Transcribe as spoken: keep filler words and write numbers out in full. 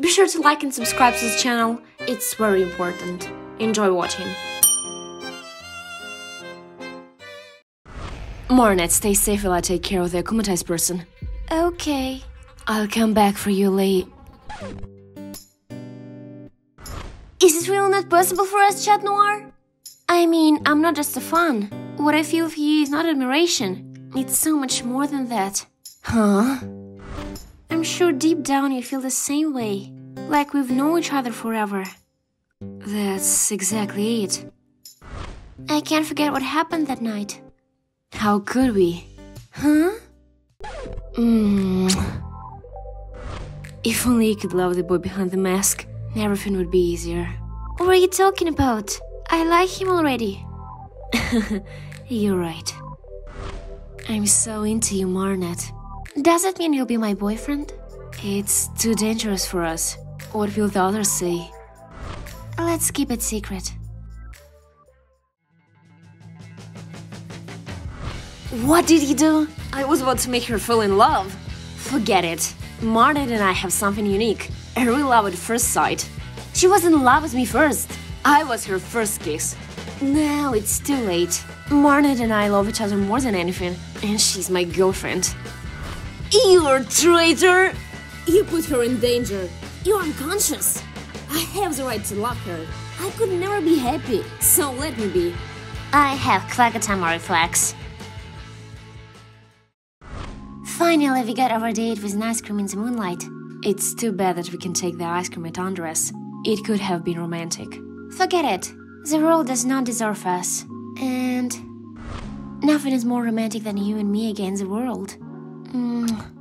Be sure to like and subscribe to the channel, it's very important. Enjoy watching. Marinette, stay safe while I take care of the akumatized person. Okay. I'll come back for you, Lee. Is it really not possible for us, Chat Noir? I mean, I'm not just a fan. What I feel for you is not admiration. It's so much more than that. Huh? I'm sure deep down you feel the same way. Like we've known each other forever. That's exactly it. I can't forget what happened that night. How could we? Huh? Mm. If only you could love the boy behind the mask, everything would be easier. What are you talking about? I like him already. You're right. I'm so into you, Marinette. Does that mean you'll be my boyfriend? It's too dangerous for us. What will the others say? Let's keep it secret. What did he do? I was about to make her fall in love. Forget it. Marinette and I have something unique. A real love at first sight. She was in love with me first. I was her first kiss. Now it's too late. Marinette and I love each other more than anything, and she's my girlfriend. You're a traitor! You put her in danger. You're unconscious. I have the right to love her. I could never be happy, so let me be. I have Klakatama reflex. Finally, we got our date with an ice cream in the moonlight. It's too bad that we can take the ice cream at undress. It could have been romantic. Forget it. The world does not deserve us. And nothing is more romantic than you and me against the world. Mm.